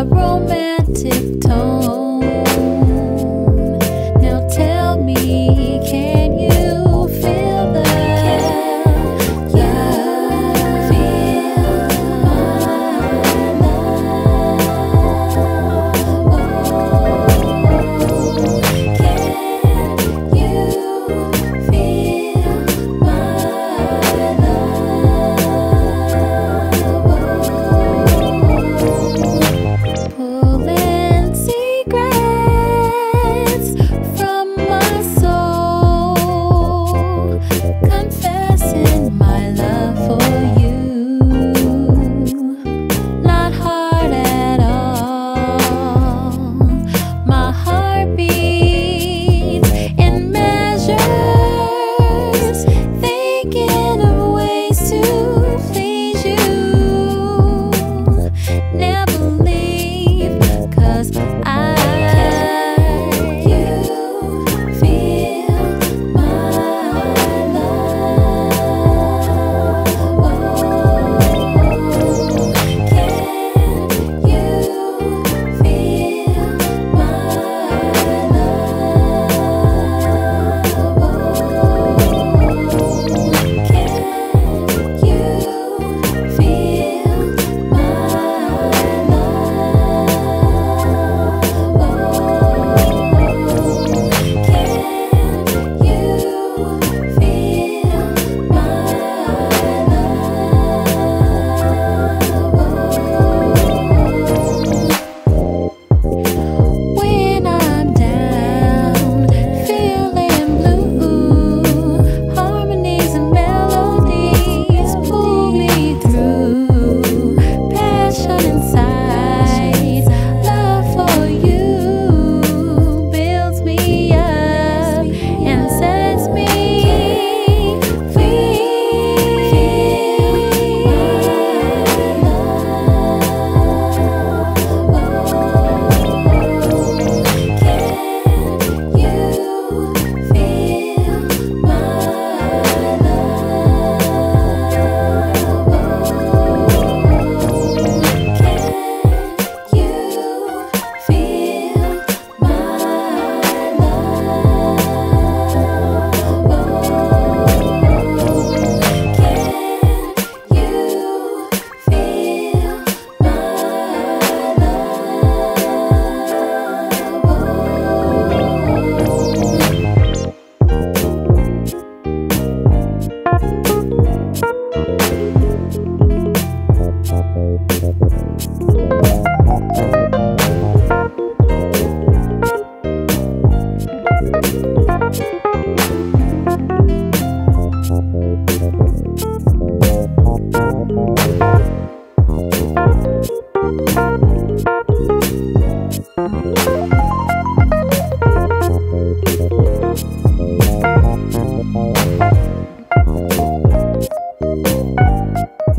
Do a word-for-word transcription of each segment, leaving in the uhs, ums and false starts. a romantic tone. Now tell me, can you feel the love? Feel my love. Can you feel my love?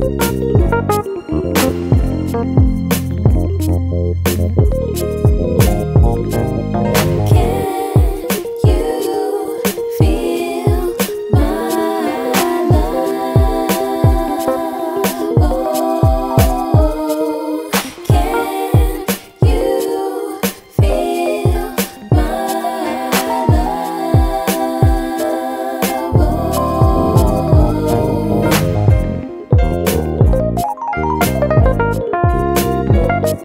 Thank you.